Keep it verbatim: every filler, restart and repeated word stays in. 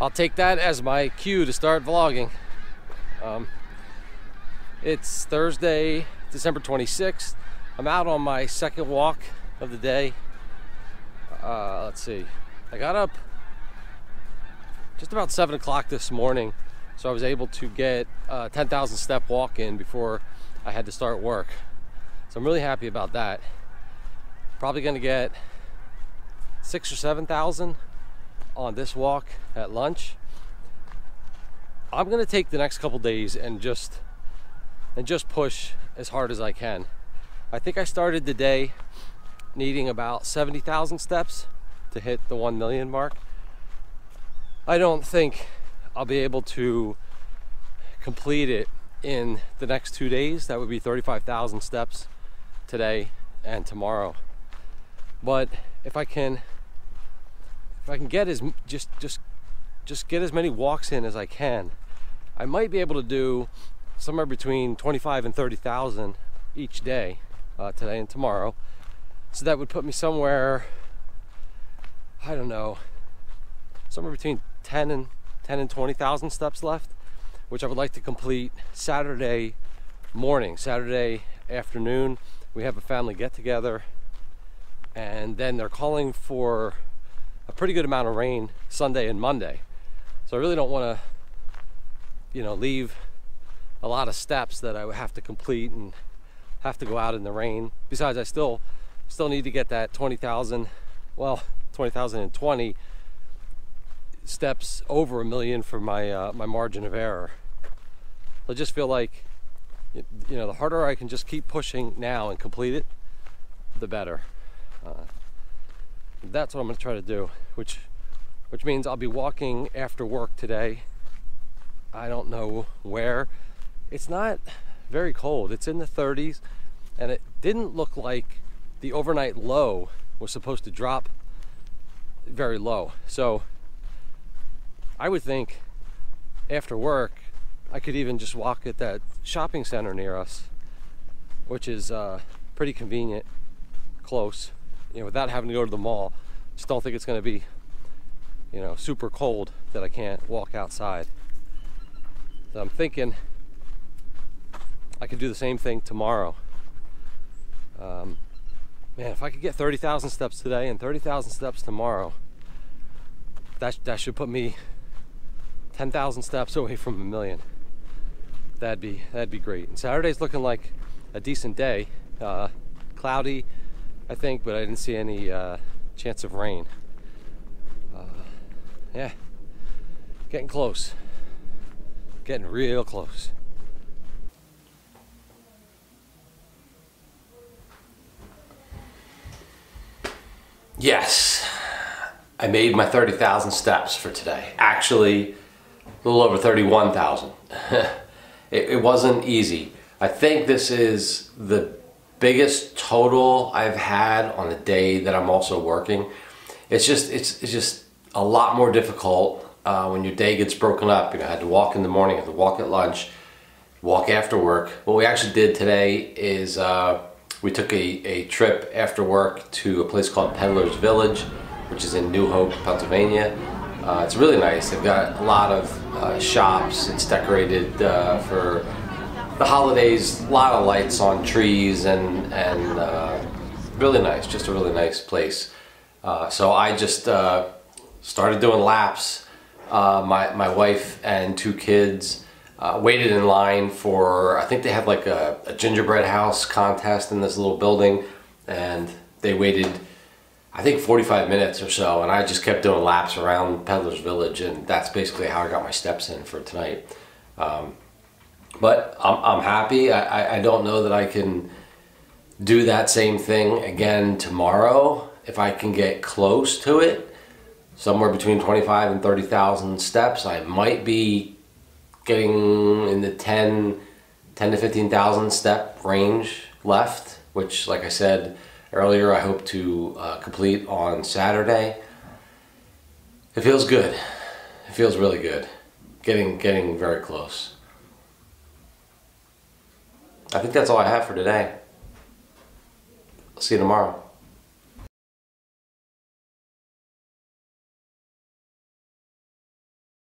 I'll take that as my cue to start vlogging. Um, it's Thursday, December twenty-sixth. I'm out on my second walk of the day. Uh, let's see, I got up just about seven o'clock this morning, so I was able to get a ten thousand step walk in before I had to start work. So I'm really happy about that. Probably gonna get six or seven thousand on this walk at lunch. I'm gonna take the next couple days and just and just push as hard as I can. I think I started the day needing about seventy thousand steps to hit the one million mark. I don't think I'll be able to complete it in the next two days. That would be thirty-five thousand steps today and tomorrow. But if I can, if I can get as just just just get as many walks in as I can, I might be able to do somewhere between twenty-five and thirty thousand each day, uh, today and tomorrow. So that would put me somewhere, I don't know, somewhere between ten and twenty thousand steps left, which I would like to complete Saturday morning, Saturday afternoon. We have a family get together, and then they're calling for a pretty good amount of rain Sunday and Monday. So I really don't want to, you know, leave a lot of steps that I would have to complete and have to go out in the rain. Besides, I still still need to get that twenty thousand, well, twenty thousand twenty steps over a million for my uh, my margin of error. I just feel like, you know, the harder I can just keep pushing now and complete it, the better. Uh, that's what I'm going to try to do, which which means I'll be walking after work today. I don't know where. It's not very cold. It's in the thirties, and it didn't look like the overnight low was supposed to drop very low. So I would think after work I could even just walk at that shopping center near us, which is uh, pretty convenient, close, you know, without having to go to the mall. Just don't think it's going to be, you know, super cold that I can't walk outside. So I'm thinking I could do the same thing tomorrow. Um, man, if I could get thirty thousand steps today and thirty thousand steps tomorrow, that that should put me ten thousand steps away from a million. That'd be that'd be great. And Saturday's looking like a decent day. Uh, cloudy, I think, but I didn't see any uh, chance of rain. Uh, yeah, getting close, getting real close. Yes, I made my thirty thousand steps for today. Actually, a little over thirty-one thousand. it, it wasn't easy. I think this is the biggest total I've had on the day that I'm also working. It's just, it's, it's just a lot more difficult uh, when your day gets broken up. You know, I had to walk in the morning, I had to walk at lunch, walk after work. What we actually did today is, uh, we took a, a trip after work to a place called Peddler's Village, which is in New Hope, Pennsylvania. Uh, it's really nice. They've got a lot of uh, shops. It's decorated uh, for the holidays, a lot of lights on trees, and, and uh, really nice, just a really nice place. Uh, so I just uh, started doing laps. Uh, my, my wife and two kids Uh, waited in line for, I think they had like a, a gingerbread house contest in this little building, and they waited, I think forty-five minutes or so, and I just kept doing laps around Peddler's Village, and that's basically how I got my steps in for tonight. Um, but I'm, I'm happy. I, I don't know that I can do that same thing again tomorrow. If I can get close to it, somewhere between twenty-five and thirty thousand steps, I might be getting in the ten to fifteen thousand step range left, which, like I said earlier, I hope to uh, complete on Saturday. It feels good. It feels really good. Getting, getting very close. I think that's all I have for today. I'll see you tomorrow.